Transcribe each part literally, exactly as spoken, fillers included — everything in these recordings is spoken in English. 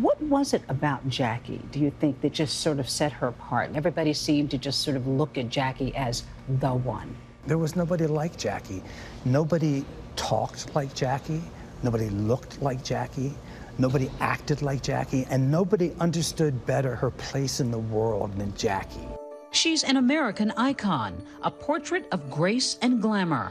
What was it about Jackie, do you think, that just sort of set her apart? And everybody seemed to just sort of look at Jackie as the one. There was nobody like Jackie. Nobody talked like Jackie. Nobody looked like Jackie. Nobody acted like Jackie. And nobody understood better her place in the world than Jackie. She's an American icon, a portrait of grace and glamour.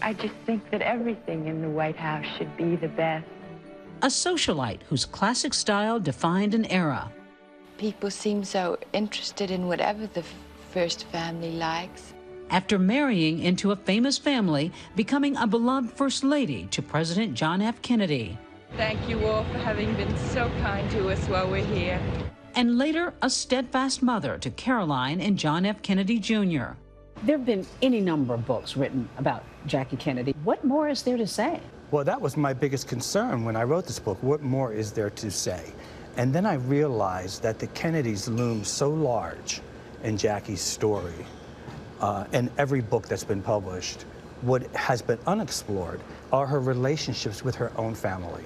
I just think that everything in the White House should be the best. A socialite whose classic style defined an era. People seem so interested in whatever the first family likes. After marrying into a famous family, becoming a beloved first lady to President John F. Kennedy. Thank you all for having been so kind to us while we're here. And later, a steadfast mother to Caroline and John F. Kennedy Junior There have been any number of books written about Jackie Kennedy. What more is there to say? Well, that was my biggest concern when I wrote this book. What more is there to say? And then I realized that the Kennedys loom so large in Jackie's story, uh, in every book that's been published. What has been unexplored are her relationships with her own family.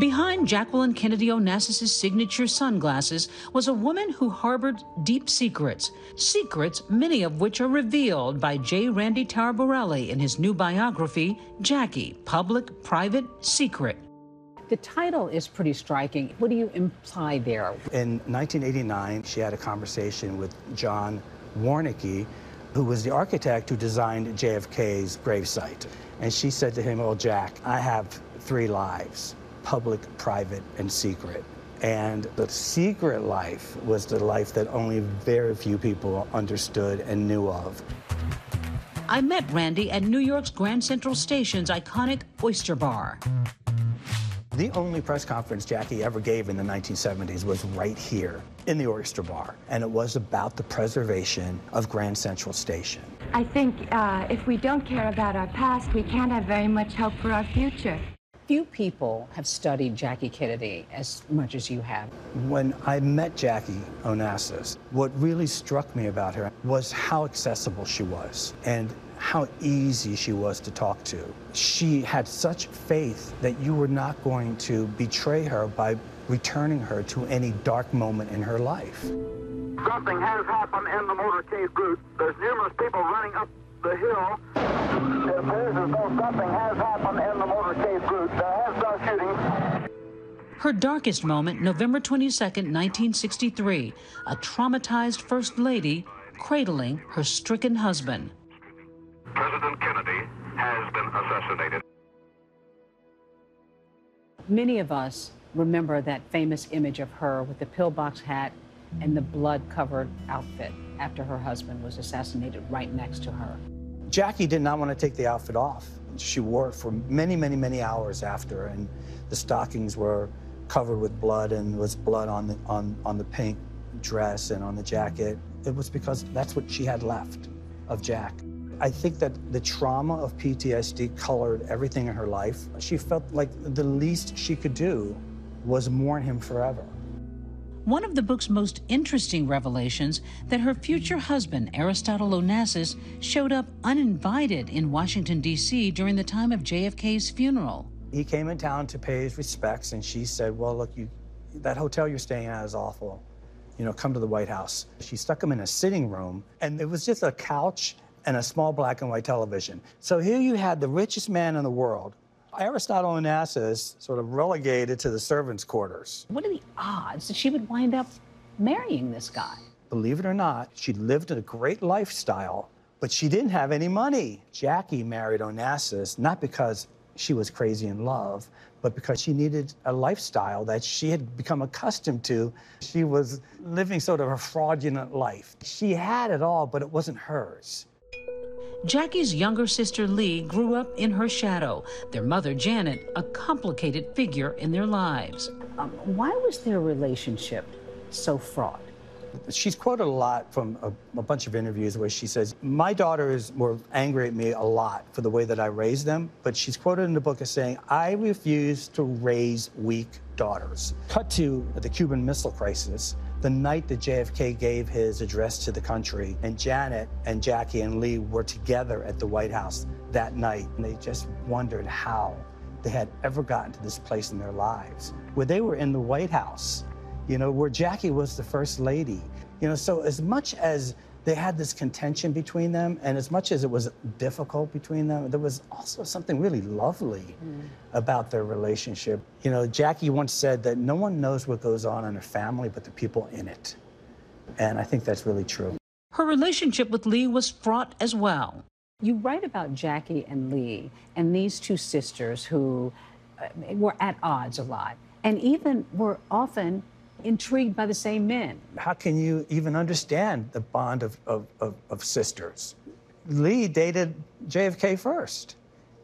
Behind Jacqueline Kennedy Onassis's signature sunglasses was a woman who harbored deep secrets, secrets many of which are revealed by J. Randy Taraborelli in his new biography, Jackie: Public, Private, Secret. The title is pretty striking. What do you imply there? In nineteen eighty-nine, she had a conversation with John Warnicki, who was the architect who designed J F K's gravesite. And she said to him, "Oh, Jack, I have three lives. Public, private, and secret." And the secret life was the life that only very few people understood and knew of. I met Randy at New York's Grand Central Station's iconic Oyster Bar. The only press conference Jackie ever gave in the nineteen seventies was right here in the Oyster Bar, and it was about the preservation of Grand Central Station. I think uh, if we don't care about our past, we can't have very much hope for our future. Few people have studied Jackie Kennedy as much as you have. When I met Jackie Onassis, what really struck me about her was how accessible she was and how easy she was to talk to. She had such faith that you were not going to betray her by returning her to any dark moment in her life. Something has happened in the motorcade route. There's numerous people running up the hill. It appears as though something has happened in the motorcade route. There has been shooting. Her darkest moment, November twenty-second, nineteen sixty-three, a traumatized first lady cradling her stricken husband. President Kennedy has been assassinated. Many of us remember that famous image of her with the pillbox hat and the blood-covered outfit after her husband was assassinated right next to her. Jackie did not want to take the outfit off. She wore it for many, many, many hours after, and the stockings were covered with blood, and there was blood on the, on, on the pink dress and on the jacket. It was because that's what she had left of Jack. I think that the trauma of P T S D colored everything in her life. She felt like the least she could do was mourn him forever. One of the book's most interesting revelations that her future husband, Aristotle Onassis, showed up uninvited in Washington, D C during the time of J F K's funeral. He came in town to pay his respects, and she said, "Well, look, you, that hotel you're staying at is awful. You know, come to the White House." She stuck him in a sitting room, and it was just a couch and a small black and white television. So here you had the richest man in the world, Aristotle Onassis, sort of relegated to the servants' quarters. What are the odds that she would wind up marrying this guy? Believe it or not, she lived a great lifestyle, but she didn't have any money. Jackie married Onassis not because she was crazy in love, but because she needed a lifestyle that she had become accustomed to. She was living sort of a fraudulent life. She had it all, but it wasn't hers. Jackie's younger sister, Lee, grew up in her shadow. Their mother, Janet, a complicated figure in their lives. Um, why was their relationship so fraught? She's quoted a lot from a, a bunch of interviews where she says, "My daughters were angry at me a lot for the way that I raised them," but she's quoted in the book as saying, "I refuse to raise weak daughters." Cut to the Cuban Missile Crisis, the night that J F K gave his address to the country, and Janet and Jackie and Lee were together at the White House that night, and they just wondered how they had ever gotten to this place in their lives. where they were in the White House, you know, where Jackie was the first lady. You know, so as much as they had this contention between them, and as much as it was difficult between them, there was also something really lovely mm. about their relationship. You know, Jackie once said that no one knows what goes on in a family but the people in it. And I think that's really true. Her relationship with Lee was fraught as well. You write about Jackie and Lee and these two sisters who were at odds a lot and even were often intrigued by the same men. How can you even understand the bond of, of, of, of sisters? Lee dated J F K first,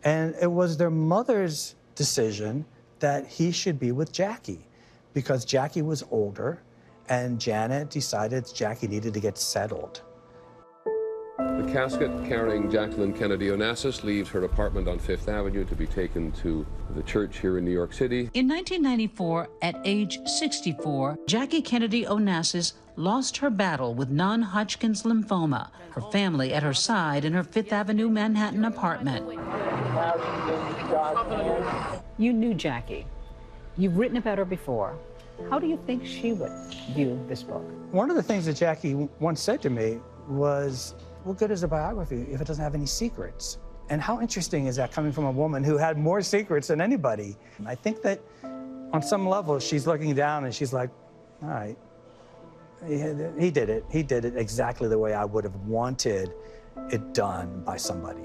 and it was their mother's decision that he should be with Jackie because Jackie was older, and Janet decided Jackie needed to get settled. The casket carrying Jacqueline Kennedy Onassis leaves her apartment on Fifth Avenue to be taken to the church here in New York City. In nineteen ninety-four, at age sixty-four, Jackie Kennedy Onassis lost her battle with non-Hodgkin's lymphoma, her family at her side in her Fifth Avenue Manhattan apartment. You knew Jackie. You've written about her before. How do you think she would view this book? One of the things that Jackie once said to me was, what good is a biography if it doesn't have any secrets? And how interesting is that coming from a woman who had more secrets than anybody? I think that on some level, she's looking down and she's like, all right, he did it. He did it exactly the way I would have wanted it done by somebody.